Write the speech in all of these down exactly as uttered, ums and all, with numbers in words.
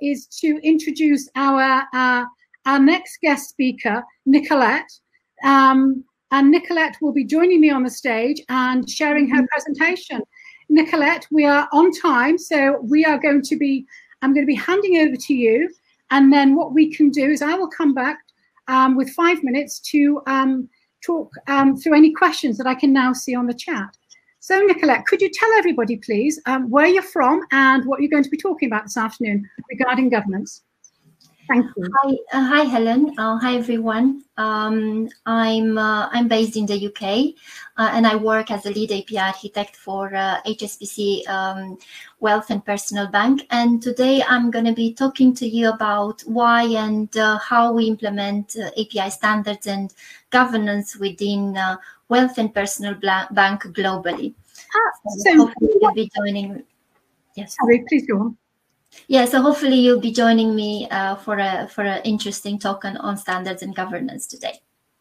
is to introduce our uh, our next guest speaker, Nicolette. Um, and Nicolette will be joining me on the stage and sharing her presentation. Nicolette, we are on time, so we are going to be, I'm going to be handing over to you. And then what we can do is I will come back um, with five minutes to um, talk um, through any questions that I can now see on the chat. So Nicolette, could you tell everybody, please, um, where you're from and what you're going to be talking about this afternoon regarding governance? Thank you. Hi, uh, hi Helen. Uh, hi, everyone. Um, I'm uh, I'm based in the U K, uh, and I work as a lead A P I architect for uh, H S B C um, Wealth and Personal Bank. And today I'm going to be talking to you about why and uh, how we implement uh, A P I standards and governance within uh, Wealth and Personal Bank globally. Ah, so, so hopefully you'll be joining. Yes. Sorry, please go on. Yeah, so hopefully you'll be joining me uh, for a for an interesting talk on, on standards and governance today.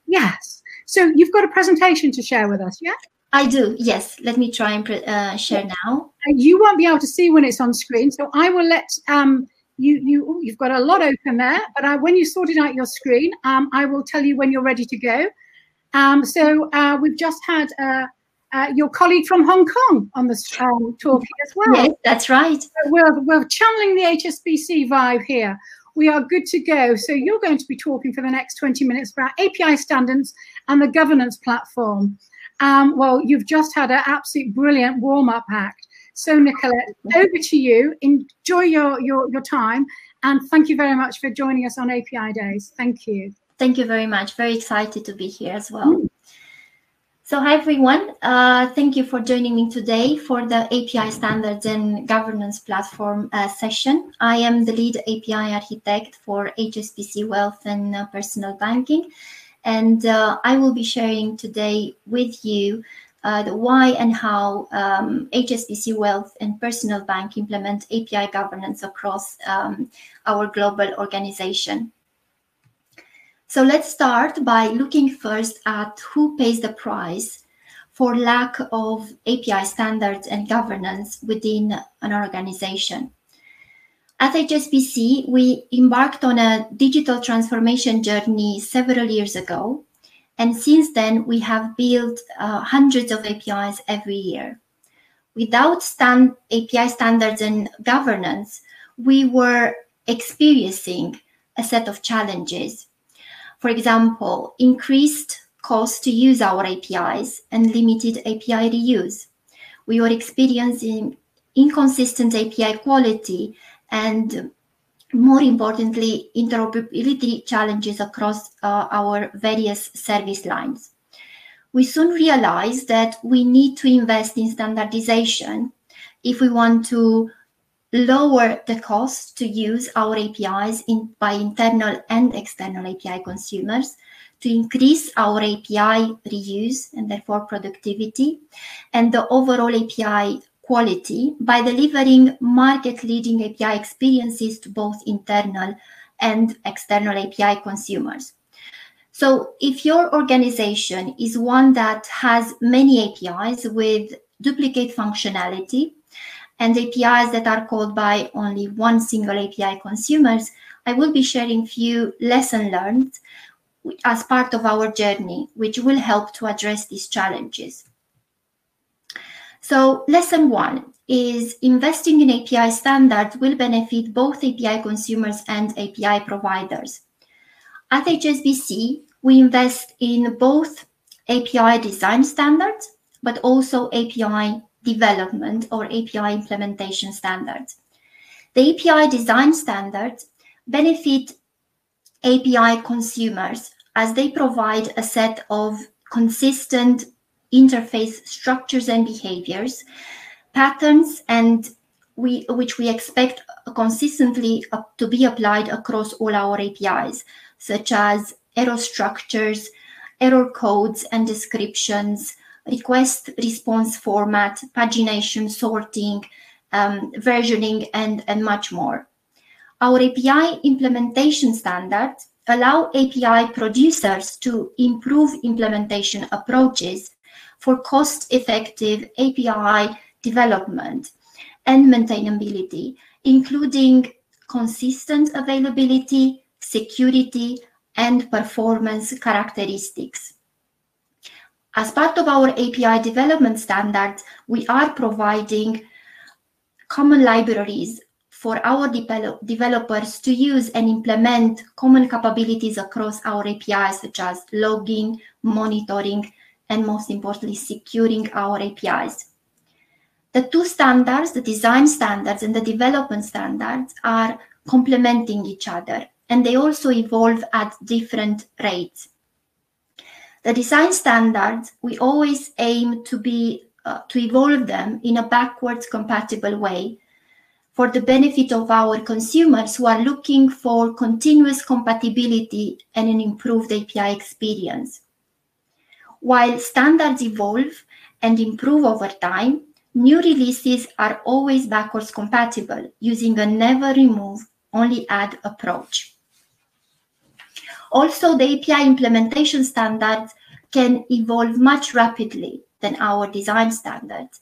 Yes. So you've got a presentation to share with us, yeah? I do. Yes. Let me try and pre uh, share yeah. now. You won't be able to see when it's on screen, so I will let um you you oh, you've got a lot open there, but I, when you sorted out your screen, um I will tell you when you're ready to go. Um. So uh, we've just had a. Uh, Uh, your colleague from Hong Kong on the um, talking as well. Yes, that's right. So we're, we're channeling the H S B C vibe here. We are good to go. So you're going to be talking for the next twenty minutes about A P I standards and the governance platform. Um, well, you've just had an absolute brilliant warm-up act. So Nicolette, over to you. Enjoy your, your, your time. And thank you very much for joining us on A P I Days. Thank you. Thank you very much. Very excited to be here as well. Mm. So hi, everyone. Uh, thank you for joining me today for the A P I Standards and Governance Platform uh, session. I am the lead A P I architect for H S B C Wealth and uh, Personal Banking. And uh, I will be sharing today with you uh, the why and how um, H S B C Wealth and Personal Bank implement A P I governance across um, our global organization. So let's start by looking first at who pays the price for lack of A P I standards and governance within an organization. At H S B C, we embarked on a digital transformation journey several years ago. And since then, we have built uh, hundreds of A P Is every year. Without stand A P I standards and governance, we were experiencing a set of challenges. For example, increased cost to use our A P Is and limited A P I reuse. We were experiencing inconsistent A P I quality and, more importantly, interoperability challenges across uh, our various service lines. We soon realized that we need to invest in standardization if we want to lower the cost to use our A P Is in, by internal and external A P I consumers, to increase our A P I reuse and therefore productivity, and the overall A P I quality by delivering market-leading A P I experiences to both internal and external A P I consumers. So if your organization is one that has many A P Is with duplicate functionality, and A P Is that are called by only one single A P I consumers, I will be sharing few lessons learned as part of our journey, which will help to address these challenges. So lesson one is investing in A P I standards will benefit both A P I consumers and A P I providers. At H S B C, we invest in both A P I design standards, but also A P I development or A P I implementation standards. The A P I design standards benefit A P I consumers as they provide a set of consistent interface structures and behaviors, patterns, and we, which we expect consistently to be applied across all our A P Is, such as error structures, error codes and descriptions, request response format, pagination, sorting, um, versioning, and, and much more. Our A P I implementation standards allow A P I producers to improve implementation approaches for cost-effective A P I development and maintainability, including consistent availability, security, and performance characteristics. As part of our A P I development standards, we are providing common libraries for our develop developers to use and implement common capabilities across our A P Is, such as logging, monitoring, and most importantly, securing our A P Is. The two standards, the design standards and the development standards, are complementing each other, and they also evolve at different rates. The design standards, we always aim to be uh, to evolve them in a backwards compatible way for the benefit of our consumers who are looking for continuous compatibility and an improved A P I experience. While standards evolve and improve over time, new releases are always backwards compatible, using a never remove, only add approach. Also, the A P I implementation standards can evolve much rapidly than our design standards,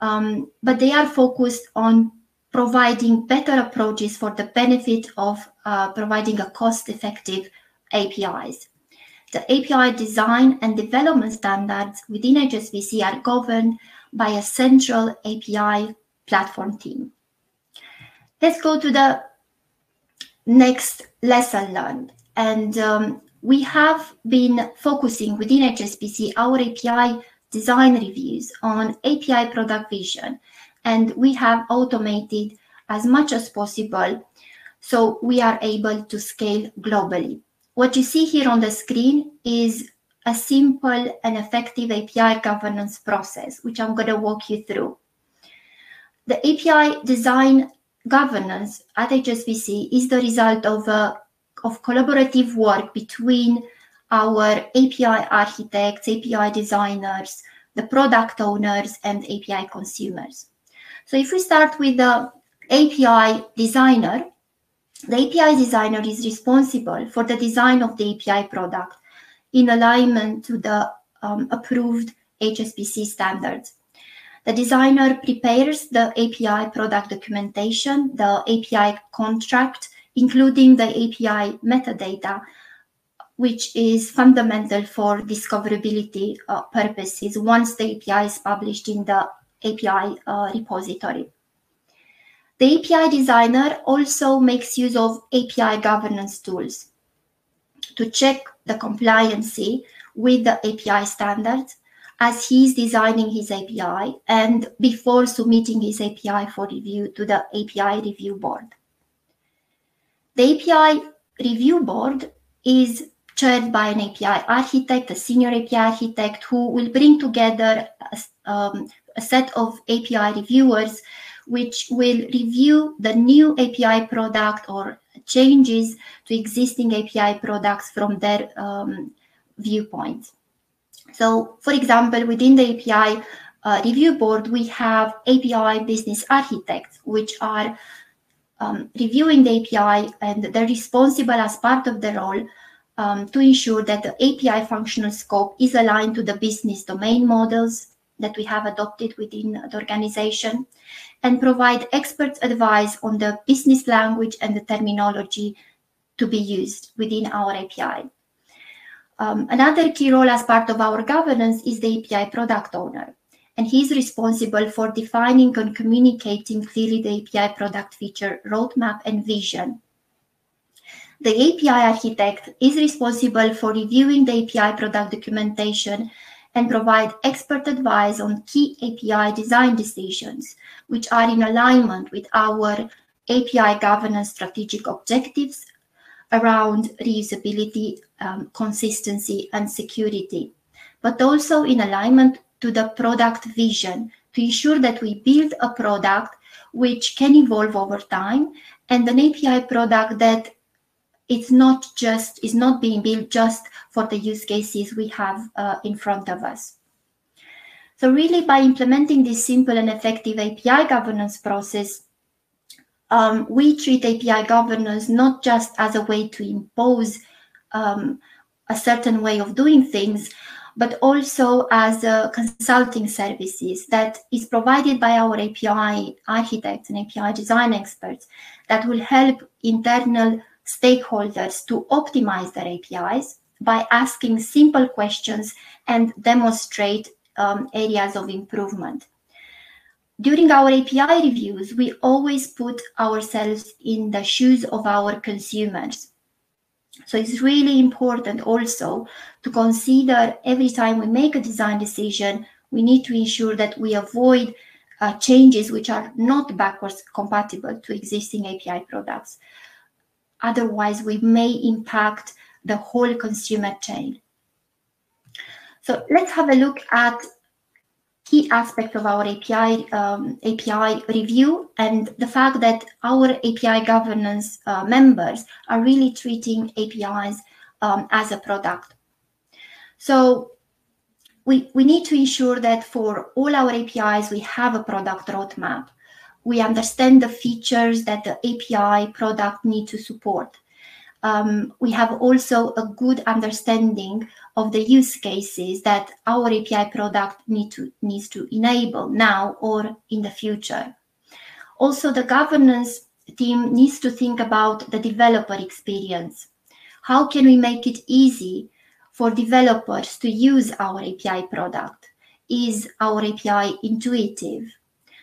um, but they are focused on providing better approaches for the benefit of uh, providing a cost-effective A P Is. The A P I design and development standards within H S B C are governed by a central A P I platform team. Let's go to the next lesson learned. And um, we have been focusing within H S B C our A P I design reviews on A P I product vision, and we have automated as much as possible so we are able to scale globally. What you see here on the screen is a simple and effective A P I governance process, which I'm going to walk you through. The A P I design governance at H S B C is the result of, a, of collaborative work between our A P I architects, A P I designers, the product owners, and A P I consumers. So if we start with the A P I designer, the A P I designer is responsible for the design of the A P I product in alignment to the um, approved H S B C standards. The designer prepares the A P I product documentation, the A P I contract, including the A P I metadata, which is fundamental for discoverability uh, purposes once the A P I is published in the A P I uh, repository. The A P I designer also makes use of A P I governance tools to check the compliancy with the A P I standards as he is designing his A P I and before submitting his A P I for review to the A P I review board. The A P I review board is chaired by an A P I architect, a senior A P I architect, who will bring together a, um, a set of A P I reviewers which will review the new A P I product or changes to existing A P I products from their um, viewpoint. So, for example, within the A P I uh, review board, we have A P I business architects, which are um, reviewing the A P I, and they're responsible as part of their role um, to ensure that the A P I functional scope is aligned to the business domain models that we have adopted within the organization, and provide expert advice on the business language and the terminology to be used within our A P I. Um, another key role as part of our governance is the A P I product owner, and he is responsible for defining and communicating clearly the A P I product feature roadmap and vision. The A P I architect is responsible for reviewing the A P I product documentation and provide expert advice on key A P I design decisions, which are in alignment with our A P I governance strategic objectives around reusability, um, consistency, and security, but also in alignment to the product vision to ensure that we build a product which can evolve over time and an A P I product that It's not just, it's not being built just for the use cases we have uh, in front of us. So really, by implementing this simple and effective A P I governance process, um, we treat A P I governance not just as a way to impose um, a certain way of doing things, but also as uh, consulting services that is provided by our A P I architects and A P I design experts that will help internal stakeholders to optimize their A P Is by asking simple questions and demonstrate um, areas of improvement. During our A P I reviews, we always put ourselves in the shoes of our consumers. So it's really important also to consider every time we make a design decision, we need to ensure that we avoid uh, changes which are not backwards compatible to existing A P I products. Otherwise, we may impact the whole consumer chain. So let's have a look at key aspect of our A P I um, A P I review and the fact that our A P I governance uh, members are really treating A P Is um, as a product. So we, we need to ensure that for all our A P Is, we have a product roadmap. We understand the features that the A P I product need to support. Um, we have also a good understanding of the use cases that our A P I product need to, needs to enable now or in the future. Also, the governance team needs to think about the developer experience. How can we make it easy for developers to use our A P I product? Is our A P I intuitive?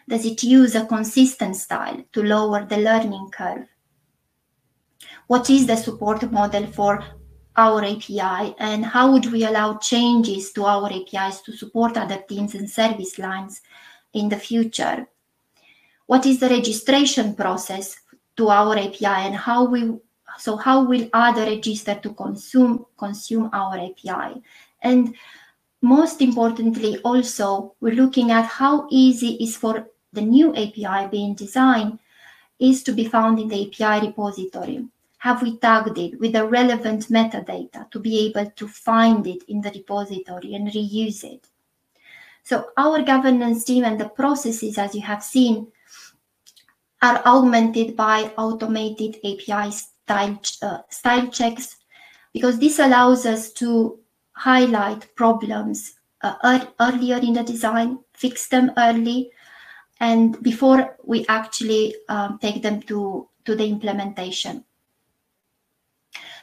Does it use a consistent style to lower the learning curve? What is the support model for our A P I, and how would we allow changes to our A P Is to support other teams and service lines in the future? What is the registration process to our A P I, and how we so how will others register to consume consume our A P I? And most importantly, also we're looking at how easy is for the new A P I being designed is to be found in the A P I repository. Have we tagged it with the relevant metadata to be able to find it in the repository and reuse it? So our governance team and the processes, as you have seen, are augmented by automated A P I style, uh, style checks, because this allows us to highlight problems uh, er earlier in the design, fix them early, and before we actually um, take them to, to the implementation.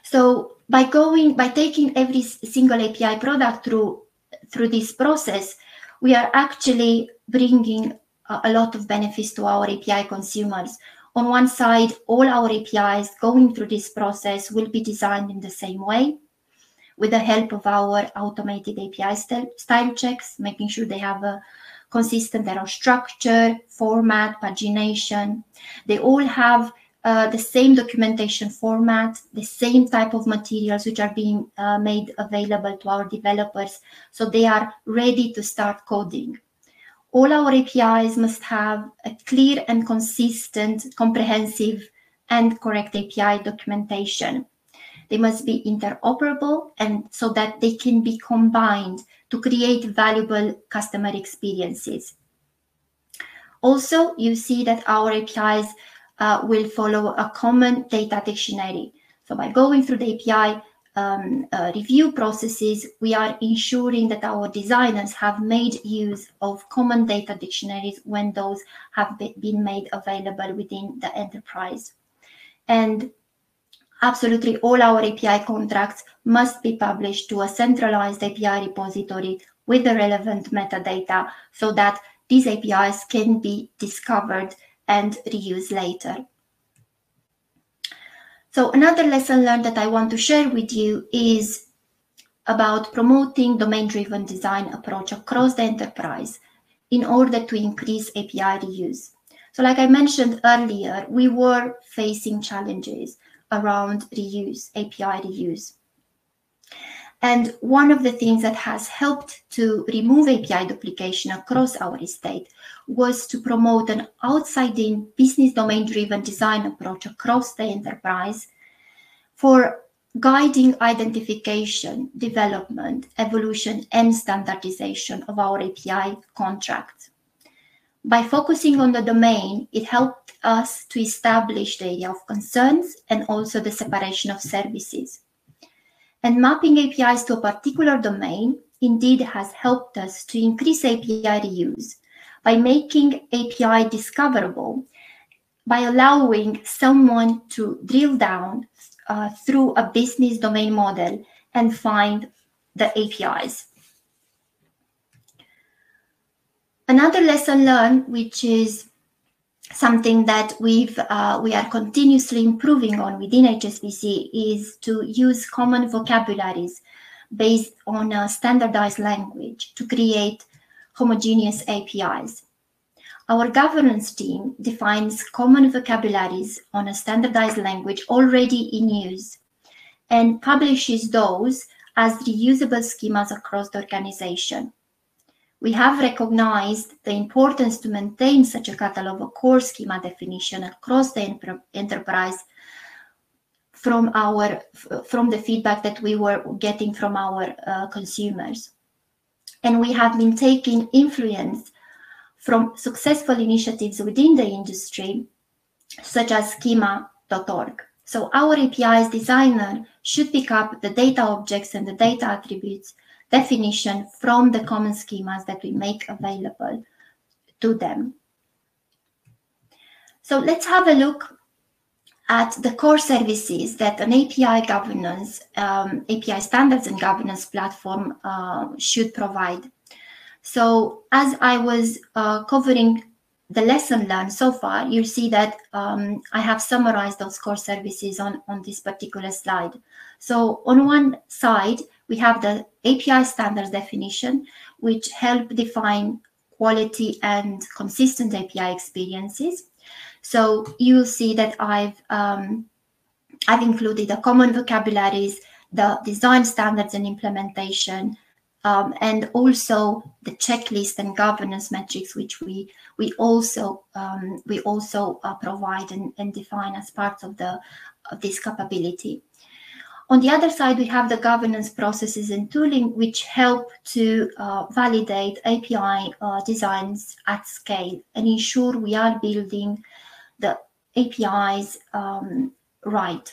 So by going, by taking every single A P I product through through this process, we are actually bringing a, a lot of benefits to our A P I consumers. On one side, all our A P Is going through this process will be designed in the same way, with the help of our automated A P I style, style checks, making sure they have a consistent error structure, format, pagination. They all have Uh, the same documentation format, the same type of materials which are being uh, made available to our developers, so they are ready to start coding. All our A P Is must have a clear and consistent, comprehensive and correct A P I documentation. They must be interoperable, and so that they can be combined to create valuable customer experiences. Also, you see that our A P Is Uh, will follow a common data dictionary. So by going through the A P I um, uh, review processes, we are ensuring that our designers have made use of common data dictionaries when those have be been made available within the enterprise. And absolutely all our A P I contracts must be published to a centralized A P I repository with the relevant metadata, so that these A P Is can be discovered and reuse later. So another lesson learned that I want to share with you is about promoting domain-driven design approach across the enterprise in order to increase A P I reuse. So like I mentioned earlier, we were facing challenges around reuse, A P I reuse. And one of the things that has helped to remove A P I duplication across our estate was to promote an outside-in business domain-driven design approach across the enterprise for guiding identification, development, evolution, and standardization of our A P I contracts. By focusing on the domain, it helped us to establish the area of concerns and also the separation of services. And mapping A P Is to a particular domain indeed has helped us to increase A P I reuse by making A P I discoverable, by allowing someone to drill down uh, through a business domain model and find the A P Is. Another lesson learned, which is something that we've uh, we are continuously improving on within H S B C, is to use common vocabularies based on a standardized language to create homogeneous A P Is. Our governance team defines common vocabularies on a standardized language already in use and publishes those as reusable schemas across the organization. We have recognized the importance to maintain such a catalog of core schema definition across the enterprise from, our, from the feedback that we were getting from our uh, consumers. And we have been taking influence from successful initiatives within the industry, such as schema dot org. So our A P Is designer should pick up the data objects and the data attributes definition from the common schemas that we make available to them. So let's have a look at the core services that an A P I governance, um, A P I standards and governance platform uh, should provide. So as I was uh, covering the lesson learned so far, you see that um, I have summarized those core services on, on this particular slide. So on one side, we have the A P I standards definition, which help define quality and consistent A P I experiences. So you'll see that I've, um, I've included the common vocabularies, the design standards and implementation, um, and also the checklist and governance metrics, which we, we also, um, we also uh, provide and, and define as part of, the, of this capability. On the other side, we have the governance processes and tooling, which help to uh, validate A P I uh, designs at scale and ensure we are building the A P Is um, right.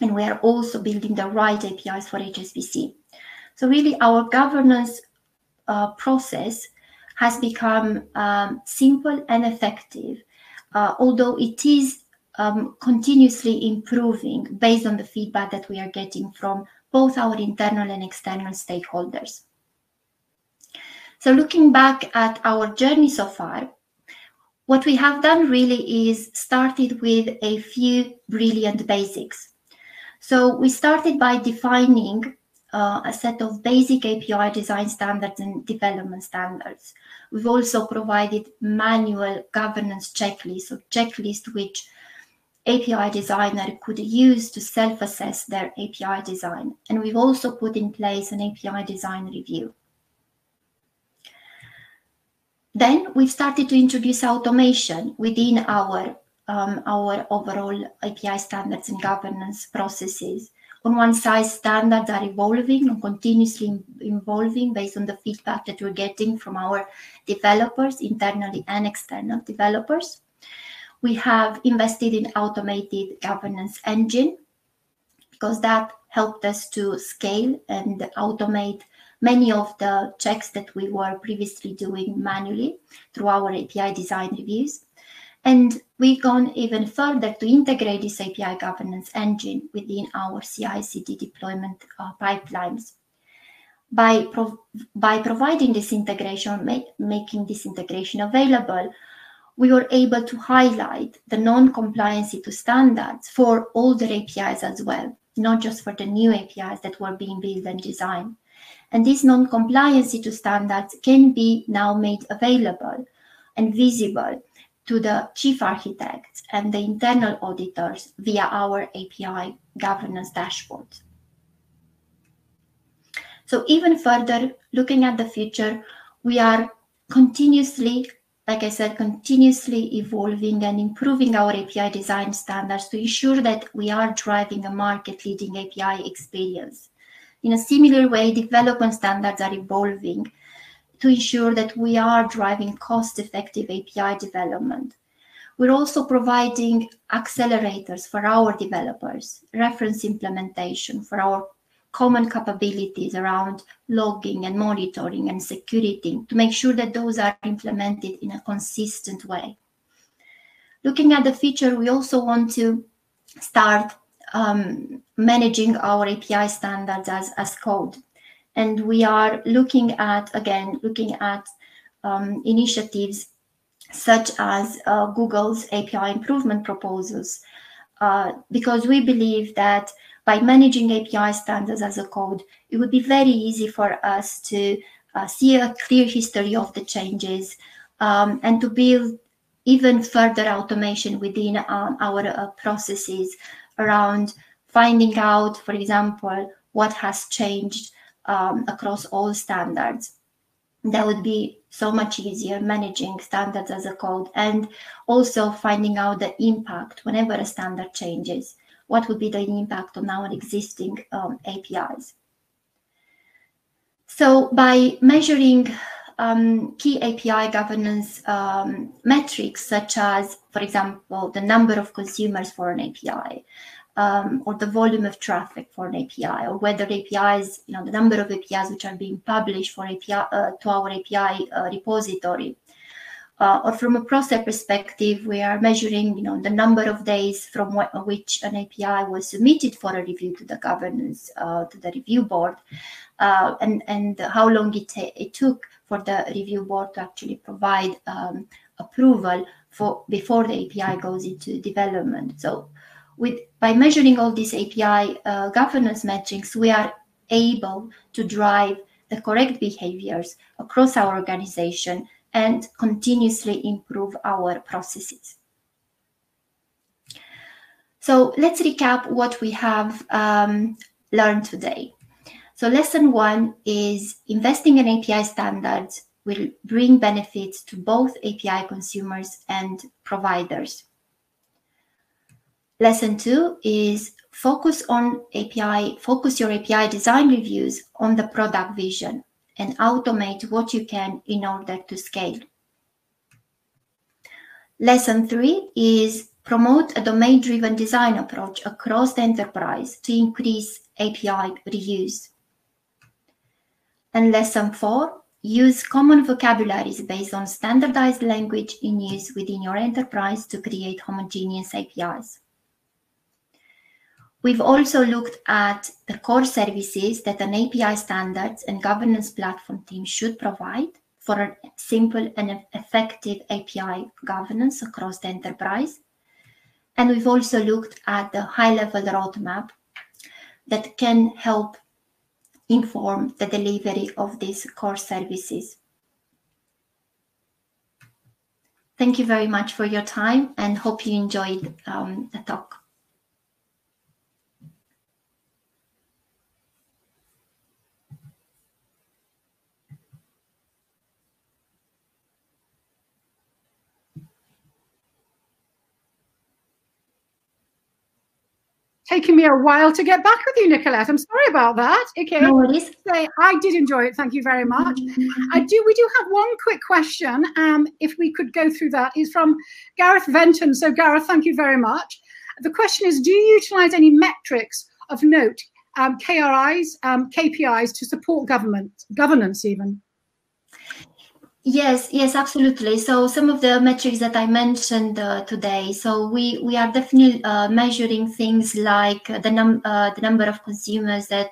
And we are also building the right A P Is for H S B C. So really, our governance uh, process has become um, simple and effective, uh, although it is Um, continuously improving based on the feedback that we are getting from both our internal and external stakeholders. So looking back at our journey so far, what we have done really is started with a few brilliant basics. So we started by defining uh, a set of basic A P I design standards and development standards. We've also provided manual governance checklists, or checklists which A P I designer could use to self-assess their A P I design. And we've also put in place an A P I design review. Then we've started to introduce automation within our, um, our overall A P I standards and governance processes. On one side, standards are evolving and continuously evolving based on the feedback that we're getting from our developers, internally and external developers. We have invested in automated governance engine because that helped us to scale and automate many of the checks that we were previously doing manually through our A P I design reviews. And we've gone even further to integrate this A P I governance engine within our C I C D deployment uh, pipelines. By, pro by providing this integration, make, making this integration available, we were able to highlight the non-compliancy to standards for older A P Is as well, not just for the new A P Is that were being built and designed. And this non-compliancy to standards can be now made available and visible to the chief architects and the internal auditors via our A P I governance dashboards. So even further, looking at the future, we are continuously Like I said, continuously evolving and improving our A P I design standards to ensure that we are driving a market-leading A P I experience. In a similar way, development standards are evolving to ensure that we are driving cost-effective A P I development. We're also providing accelerators for our developers, reference implementation for our common capabilities around logging and monitoring and security to make sure that those are implemented in a consistent way. Looking at the future, we also want to start um, managing our A P I standards as, as code. And we are looking at, again, looking at um, initiatives such as uh, Google's A P I improvement proposals, uh, because we believe that by managing A P I standards as a code, it would be very easy for us to uh, see a clear history of the changes um, and to build even further automation within um, our uh, processes around finding out, for example, what has changed um, across all standards. That would be so much easier, managing standards as a code, and also finding out the impact whenever a standard changes. What would be the impact on our existing um, A P Is? So by measuring um, key A P I governance um, metrics, such as, for example, the number of consumers for an A P I, Um, or the volume of traffic for an A P I, or whether A P Is, you know, the number of A P Is which are being published for A P I uh, to our A P I uh, repository, uh, or from a process perspective, we are measuring, you know, the number of days from wh which an A P I was submitted for a review to the governance uh, to the review board, uh, and and how long it it took for the review board to actually provide um, approval for before the A P I goes into development. So. With, by measuring all these A P I uh, governance metrics, we are able to drive the correct behaviors across our organization and continuously improve our processes. So let's recap what we have um, learned today. So lesson one is investing in A P I standards will bring benefits to both A P I consumers and providers. Lesson two is focus on A P I, focus your A P I design reviews on the product vision and automate what you can in order to scale. Lesson three is promote a domain-driven design approach across the enterprise to increase A P I reuse. And lesson four, use common vocabularies based on standardized language in use within your enterprise to create homogeneous A P Is. We've also looked at the core services that an A P I standards and governance platform team should provide for a simple and effective A P I governance across the enterprise. And we've also looked at the high-level roadmap that can help inform the delivery of these core services. Thank you very much for your time, and hope you enjoyed um, the talk. Taking me a while to get back with you, Nicolette. I'm sorry about that. Okay. No worries. I did enjoy it. Thank you very much. I do. We do have one quick question. Um, if we could go through that, is from Gareth Venton. So Gareth, thank you very much. The question is, do you utilise any metrics of note, um, K R Is, um, K P Is to support government governance even? Yes, yes, absolutely. So some of the metrics that I mentioned uh, today. So we we are definitely uh, measuring things like the num uh, the number of consumers that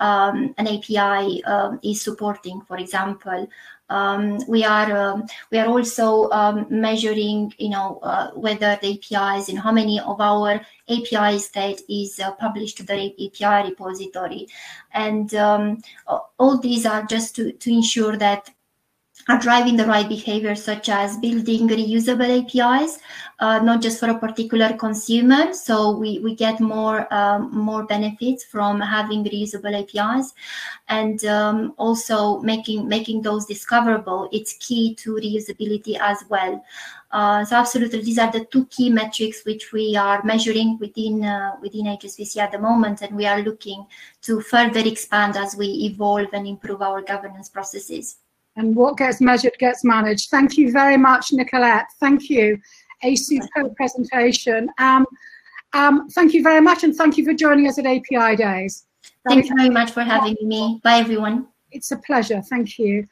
um, an A P I uh, is supporting, for example. Um, we are um, we are also um, measuring, you know, uh, whether the A P Is and how many of our A P I state is uh, published to the A P I repository, and um, all these are just to to ensure that. Are driving the right behavior, such as building reusable A P Is, uh, not just for a particular consumer. So we, we get more um, more benefits from having reusable A P Is, and um, also making making those discoverable. It's key to reusability as well. Uh, so absolutely, these are the two key metrics which we are measuring within uh, within H S B C at the moment, and we are looking to further expand as we evolve and improve our governance processes. And what gets measured gets managed. Thank you very much, Nicolette. Thank you. A superb presentation. Um, um, thank you very much, and thank you for joining us at A P I Days. Thank you very much for having me. Bye, everyone. It's a pleasure. Thank you.